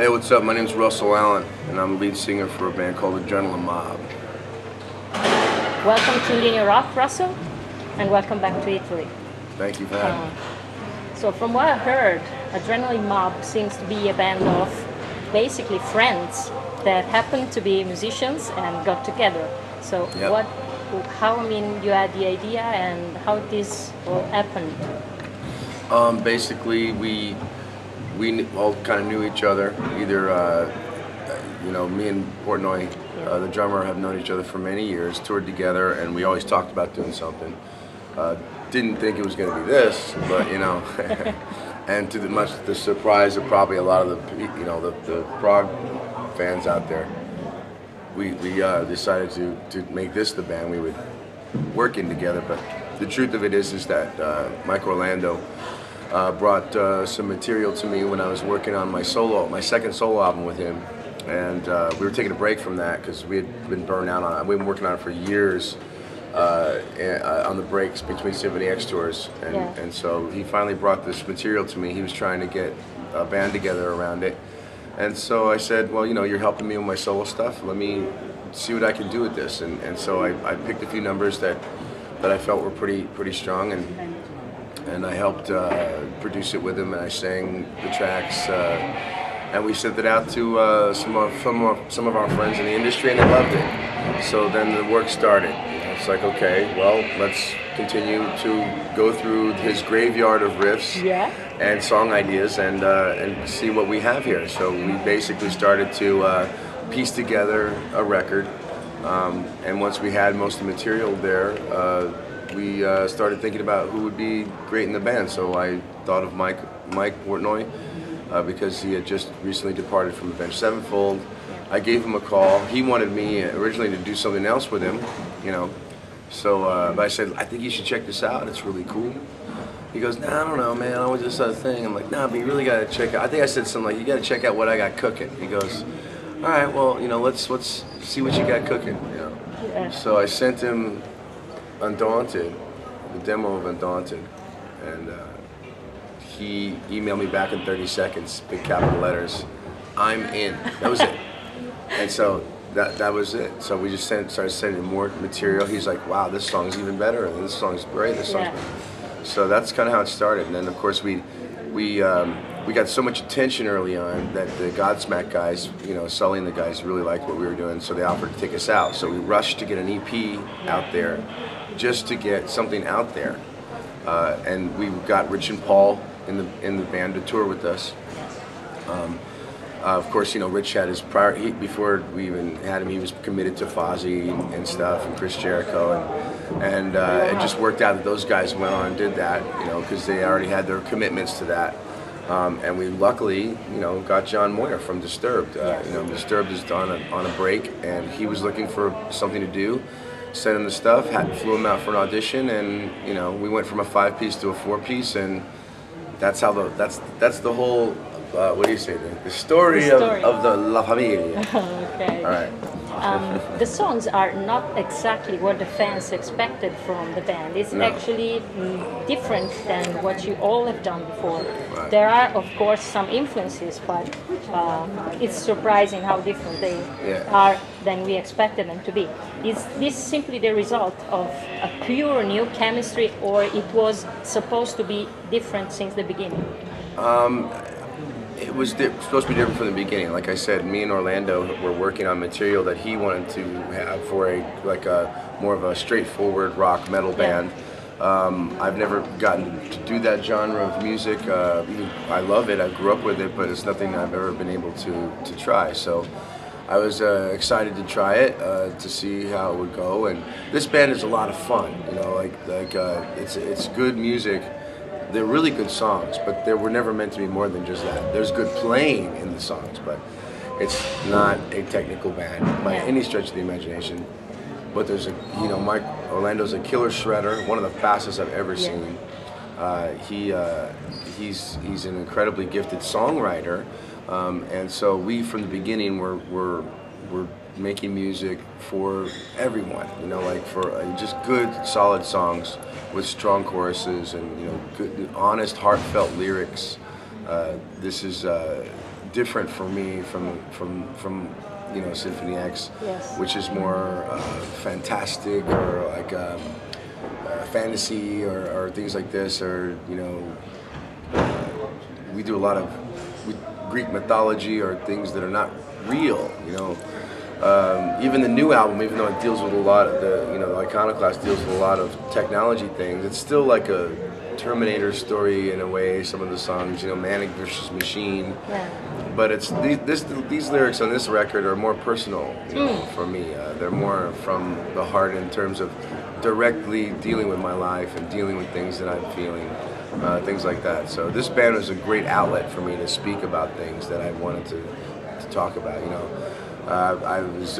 Hey, what's up? My name's Russell Allen, and I'm lead singer for a band called Adrenaline Mob. Welcome to Linea Rock, Russell, and welcome back to Italy. Thank you for having me. So from what I heard, Adrenaline Mob seems to be a band of basically friends that happened to be musicians and got together. So yep. how you had the idea and how this all happened? Basically, we all kind of knew each other. Either, you know, me and Portnoy, the drummer, have known each other for many years, toured together, and we always talked about doing something. Didn't think it was going to be this, but you know, and to the much the surprise of probably a lot of the the prog fans out there, we decided to make this the band we would work in together. But the truth of it is that Mike Orlando brought some material to me when I was working on my second solo album with him, and we were taking a break from that because we had been burned out on it. We've been working on it for years. On the breaks between Symphony X tours, and so he finally brought this material to me. He was trying to get a band together around it, and so I said, well, you know, you're helping me with my solo stuff, let me see what I can do with this. And so I picked a few numbers that I felt were pretty strong, and I helped produce it with him, and I sang the tracks, and we sent it out to some of our friends in the industry, and they loved it. So then the work started. It's like, okay, well, let's continue to go through his graveyard of riffs and song ideas and see what we have here. So we basically started to piece together a record, and once we had most of the material there, we started thinking about who would be great in the band. So I thought of Mike Portnoy, because he had just recently departed from Avenged Sevenfold. I gave him a call. He wanted me originally to do something else with him, you know. So I said, I think you should check this out. It's really cool. He goes, nah, I don't know, man. I was just on a thing. I'm like, nah, but you really got to check out. I think I said something like, you got to check out what I got cooking. He goes, all right, well, you know, let's see what you got cooking, you know. Yeah. So I sent him Undaunted, the demo of Undaunted, and he emailed me back in 30 seconds, big capital letters, I'm in. That was it. And so that was it. So we just started sending more material. He's like, wow, this song's even better, and this song's great, this song's great. So that's kind of how it started. And then, of course, we got so much attention early on that the Godsmack guys, you know, Sully and the guys really liked what we were doing, so they offered to take us out. So we rushed to get an EP out there just to get something out there. And we got Rich and Paul in the band to tour with us. Of course, you know, Rich had his prior, before we even had him, he was committed to Fozzy and stuff, and Chris Jericho, and it just worked out that those guys went on and did that, you know, because they already had their commitments to that. And we luckily, you know, got John Moyer from Disturbed. You know, Disturbed is on a break, and he was looking for something to do. Sent him the stuff, flew him out for an audition, and, you know, we went from a 5-piece to a 4-piece, and that's how that's the whole... what do you say? The story. Of the La Familia. Okay. All right. The songs are not exactly what the fans expected from the band. It's actually different than what you all have done before. Right. There are, of course, some influences, but it's surprising how different they are than we expected them to be. Is this simply the result of a pure new chemistry, or it was supposed to be different since the beginning? It was supposed to be different from the beginning. Like I said, me and Orlando were working on material that he wanted to have for a more of a straightforward rock metal band. I've never gotten to do that genre of music. I love it. I grew up with it, but it's nothing I've ever been able to try. So I was excited to try it, to see how it would go. And this band is a lot of fun. You know, it's good music. They're really good songs, but they were never meant to be more than just that. There's good playing in the songs, but it's not a technical band by any stretch of the imagination. But there's Mike Orlando's a killer shredder, one of the fastest I've ever seen. He's an incredibly gifted songwriter, and so we from the beginning were making music for everyone, you know, like for just good, solid songs with strong choruses and, you know, good, honest, heartfelt lyrics This is different for me from you know, Symphony X, yes, which is more fantastic or like fantasy or things like this, or you know, we do a lot of Greek mythology or things that are not real, you know. Even the new album, even though it deals with a lot of the, you know, Iconoclast deals with a lot of technology things, it's still like a Terminator story in a way, some of the songs, you know, Manic Versus Machine. Yeah. But it's these lyrics on this record are more personal, you know, for me. They're more from the heart in terms of directly dealing with my life and dealing with things that I'm feeling, things like that. So this band was a great outlet for me to speak about things that I wanted to talk about, you know. I was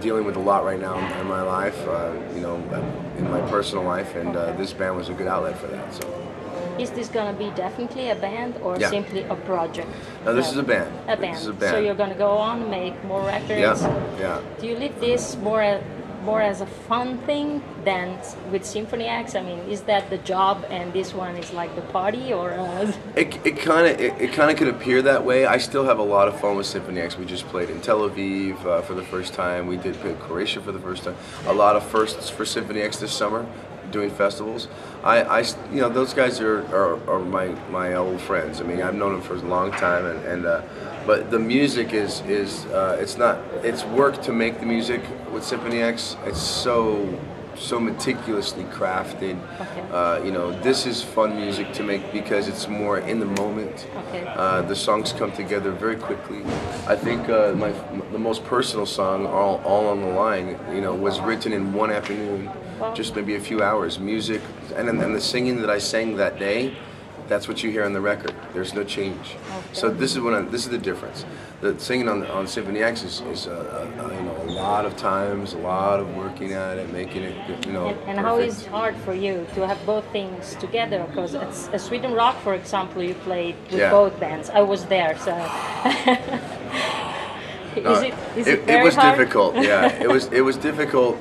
dealing with a lot right now in my life, you know, in my personal life, and this band was a good outlet for that. So, is this gonna be definitely a band or yeah, simply a project? No, this is a band. A band. This is a band. So you're gonna go on, make more records. Yeah. Yeah. Do you leave this more as a fun thing than with Symphony X? I mean, is that the job and this one is like the party, or? It kind of could appear that way. I still have a lot of fun with Symphony X. We just played in Tel Aviv for the first time. We did Croatia for the first time. A lot of firsts for Symphony X this summer, doing festivals. I you know, those guys are my old friends. I mean, I've known them for a long time, and but the music is it's work to make the music with Symphony X. It's so meticulously crafted. Okay. You know, this is fun music to make because it's more in the moment. Okay. The songs come together very quickly. I think the most personal song, All on the Line, you know, was written in one afternoon. Wow. Just maybe a few hours. Music and the singing that I sang that day, that's what you hear on the record. There's no change. Okay. So this is the difference. The singing on Symphony X is you know, a lot of times, a lot of working at it, making it, you know. And how is it hard for you to have both things together? Because at Sweden Rock, for example, you played with both bands. I was there, so. It was difficult. Yeah, it was difficult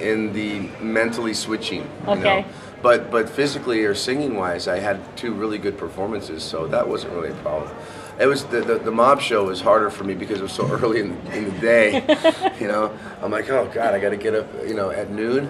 in the mentally switching, you okay know? But physically or singing wise, I had two really good performances, so that wasn't really a problem. It was the mob show was harder for me because it was so early in the day, you know. I'm like, oh God, I got to get up, you know, at noon,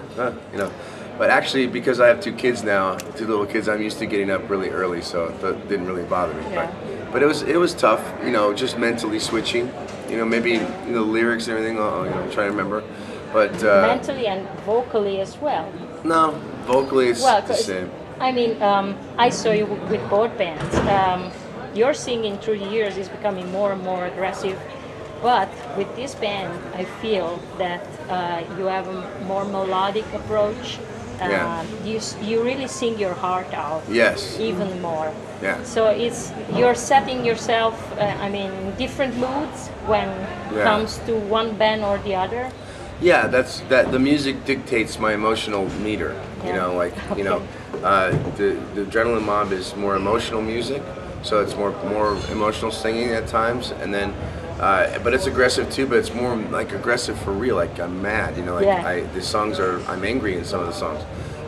you know. But actually, because I have two kids now, two little kids, I'm used to getting up really early, so it didn't really bother me. Yeah. But it was tough, you know, just mentally switching, you know, maybe the lyrics and everything. You know, I'm trying to remember. But, mentally and vocally as well. No, vocally it's the same. I mean, I saw you with both bands. Your singing through the years is becoming more and more aggressive, but with this band, I feel that you have a more melodic approach. Yeah. You really sing your heart out. Yes. Even more. Yeah. So you're setting yourself. I mean, different moods when it comes to one band or the other. Yeah, the music dictates my emotional meter, you know, like, you know, the Adrenaline Mob is more emotional music, so it's more emotional singing at times, and then, but it's aggressive too, but it's more like aggressive for real, like I'm mad, you know, like I'm angry in some of the songs,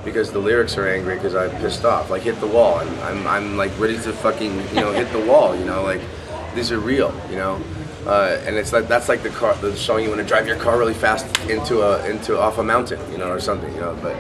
because the lyrics are angry because I'm pissed off, like hit the wall, I'm like ready to fucking, you know, hit the wall, you know, like these are real, you know. And it's like that's like the song you want to drive your car really fast into off a mountain, you know, or something, you know. But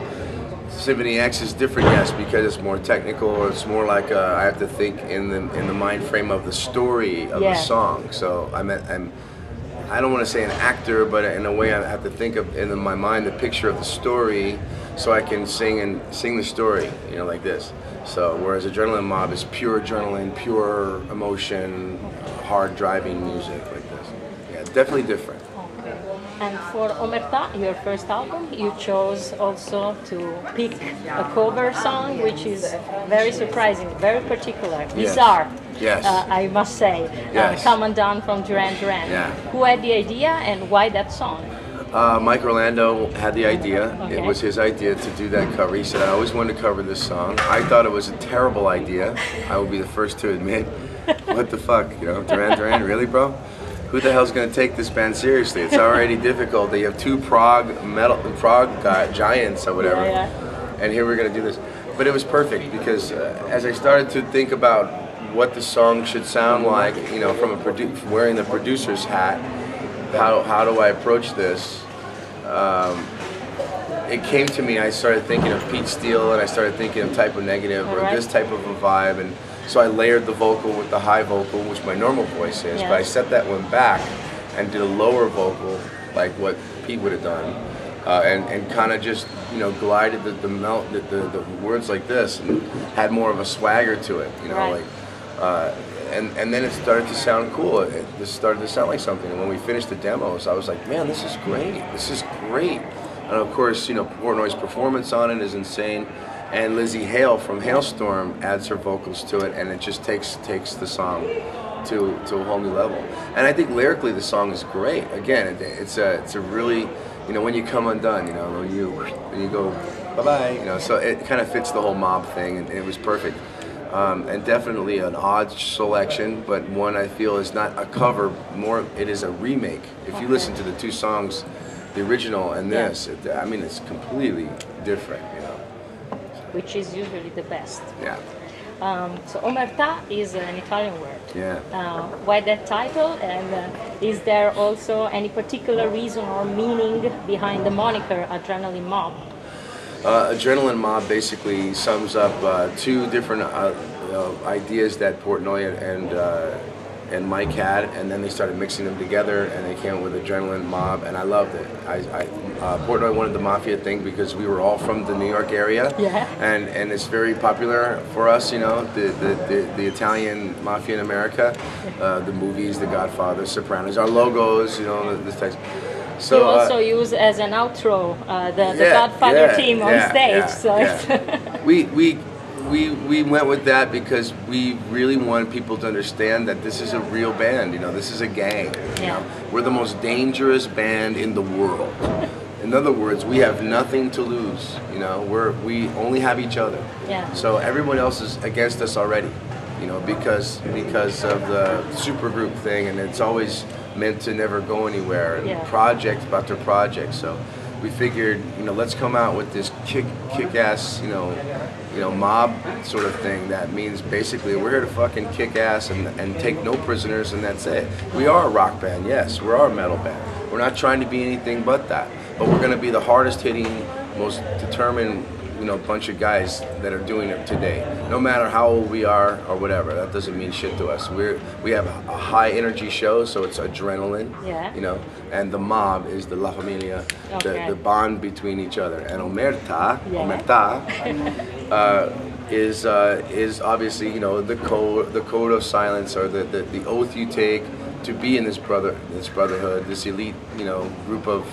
Symphony X is different, yes, because it's more technical, or it's more like I have to think in the mind frame of the story of the song. So I don't want to say an actor, but in a way I have to think of in my mind the picture of the story, so I can sing the story, you know, like this. So whereas Adrenaline Mob is pure adrenaline, pure emotion, hard driving music like this. Yeah, definitely different. Okay. And for Omerta, your first album, you chose also to pick a cover song, which is very surprising, very particular, bizarre. Yes. I must say. Yes. Come Undone from Duran Duran. Yeah. Who had the idea and why that song? Mike Orlando had the idea. Okay. It was his idea to do that cover. He said, I always wanted to cover this song. I thought it was a terrible idea. I will be the first to admit. What the fuck, you know, Duran Duran, really, bro? Who the hell's gonna take this band seriously? It's already difficult that you have two prog giants or whatever, and here we're gonna do this. But it was perfect because as I started to think about what the song should sound like, you know, from wearing the producer's hat, how do I approach this? It came to me. I started thinking of Pete Steele, and I started thinking of Type of Negative, or this type of a vibe, and so I layered the vocal with the high vocal, which my normal voice is. Yeah. But I set that one back and did a lower vocal, like what Pete would have done, and kind of just, you know, glided the words like this, and had more of a swagger to it, you know, and then it started to sound cool. It started to sound like something. And when we finished the demos, I was like, man, this is great. This is great. And of course, you know, Portnoy's performance on it is insane, and Lizzie Hale from Halestorm adds her vocals to it, and it just takes the song to a whole new level. And I think lyrically, the song is great. Again, it's a really, you know, when you come undone, you know, when you go bye bye, you know, so it kind of fits the whole mob thing, and it was perfect. And definitely an odd selection, but one I feel is not a cover. More, it is a remake. If you listen to the two songs, the original and this, I mean, it's completely different, you know. Which is usually the best. Yeah. So Omerta is an Italian word. Yeah. Why that title, and is there also any particular reason or meaning behind the moniker Adrenaline Mob? Adrenaline Mob basically sums up two different ideas that Portnoy and Mike had, and then they started mixing them together, and they came up with Adrenaline Mob, and I loved it. Portnoy wanted the mafia thing because we were all from the New York area, and it's very popular for us, you know, the Italian mafia in America, the movies, The Godfather, Sopranos, our logos, you know, this text. So, you also use as an outro the Godfather theme on stage. Yeah. We went with that because we really wanted people to understand that this is a real band, you know, this is a gang. You know? We're the most dangerous band in the world. In other words, we have nothing to lose, you know, we only have each other. Yeah. So everyone else is against us already, you know, because of the supergroup thing, and it's always meant to never go anywhere, and project after project. So we figured, you know, let's come out with this kick-ass, you know, mob sort of thing that means basically we're here to fucking kick ass and take no prisoners, and that's it. We are a rock band, yes, we are a metal band. We're not trying to be anything but that. But we're gonna be the hardest hitting, most determined, you know, bunch of guys that are doing it today. No matter how old we are or whatever, that doesn't mean shit to us. We have a high energy show, so it's adrenaline, you know, and the mob is the La Familia, the bond between each other. And Omerta is obviously, you know, the code of silence, or the oath you take to be in this brotherhood, this elite, you know, group of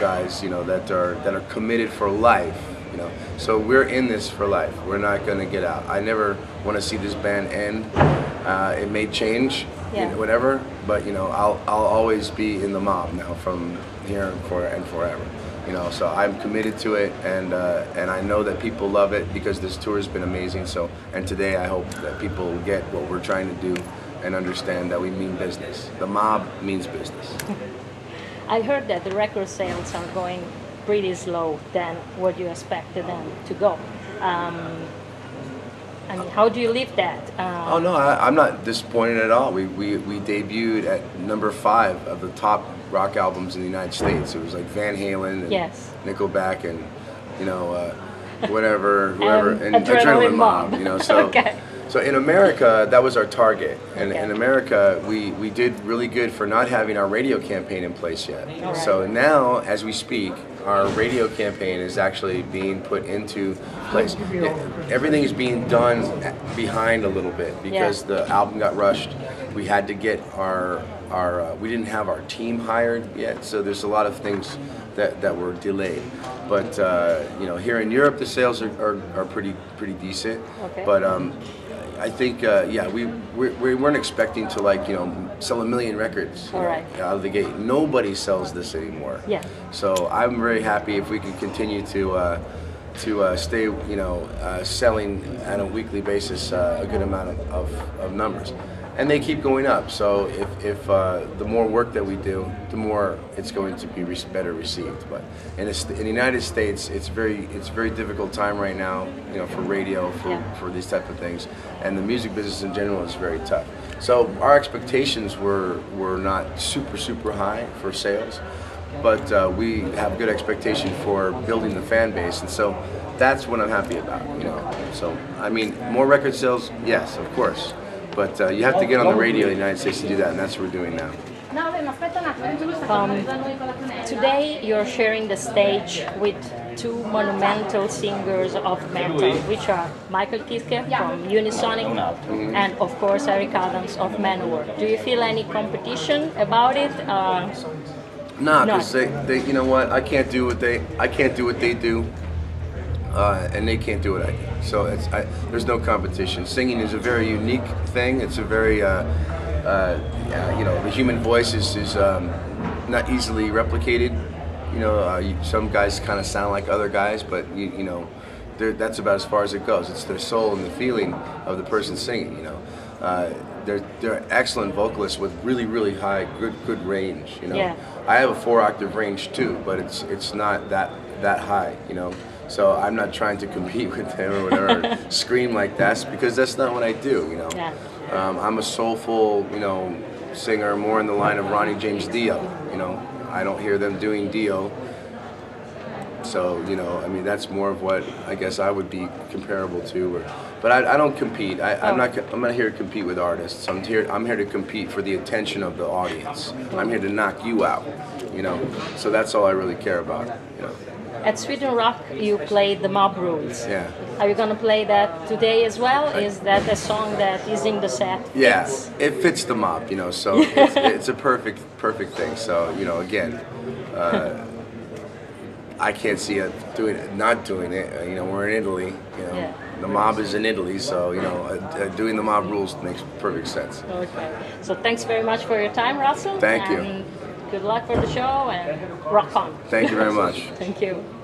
guys, you know, that are committed for life, you know. So we're in this for life. We're not gonna get out. I never want to see this band end. It may change, you know, whatever, but you know, I'll always be in the mob now from here and forever, you know. So I'm committed to it, and I know that people love it because this tour has been amazing. So, and today I hope that people get what we're trying to do and understand that we mean business. The mob means business. I heard that the record sales are going pretty slow than what you expected them to go. I mean, how do you live that? Oh no, I'm not disappointed at all. We debuted at number 5 of the top rock albums in the United States. It was like Van Halen and Nickelback and, you know, whoever, and Adrenaline Mob, you know, so. So in America, that was our target, and in America, we did really good for not having our radio campaign in place yet. So now, as we speak, our radio campaign is actually being put into place. Everything is being done behind a little bit because the album got rushed. We had to get our we didn't have our team hired yet, so there's a lot of things that were delayed. But you know, here in Europe, the sales are pretty decent. But I think, we weren't expecting to, like, you know, sell 1 million records out of the gate. Nobody sells this anymore. So I'm very happy if we can continue to stay, you know, selling on a weekly basis a good amount of numbers. And they keep going up, so if the more work that we do, the more it's going to be better received. But in the United States, it's very difficult time right now, you know, for radio, for these type of things, and the music business in general is very tough. So our expectations were not super high for sales, but we have good expectation for building the fan base, and so that's what I'm happy about, you know. So I mean, more record sales, yes, of course. But you have to get on the radio in the United States to do that, and that's what we're doing now. Today you're sharing the stage with two monumental singers of metal, which are Michael Kiske from Unisonic and, of course, Eric Adams of Manowar. Do you feel any competition about it? Nah, because they, you know what, I can't do what they do. And they can't do it. So there's no competition. Singing is a very unique thing. It's a very, you know, the human voice is not easily replicated. You know, some guys kind of sound like other guys, but you know, that's about as far as it goes. It's their soul and the feeling of the person singing. You know, they're excellent vocalists with really high good range. You know, I have a 4-octave range too, but it's not that high. You know. So I'm not trying to compete with them or whatever, scream like that, because that's not what I do, you know. Yeah. I'm a soulful, you know, singer, more in the line of Ronnie James Dio, you know. I don't hear them doing Dio. So, you know, I mean, that's more of what I guess I would be comparable to. But I don't compete. I'm not here to compete with artists. I'm here to compete for the attention of the audience. I'm here to knock you out, you know. So that's all I really care about, you know. At Sweden Rock, you played the Mob Rules. Yeah. Are you going to play that today as well? Is that a song that is in the set? Yeah, it fits the mob, you know, so it's a perfect thing. So, you know, again, I can't see us doing it, not doing it. You know, we're in Italy, you know. Yeah. The mob is in Italy, so, you know, doing the Mob Rules makes perfect sense. Okay. So thanks very much for your time, Russell. Thank you. Good luck for the show and rock on. Thank you very much. Thank you.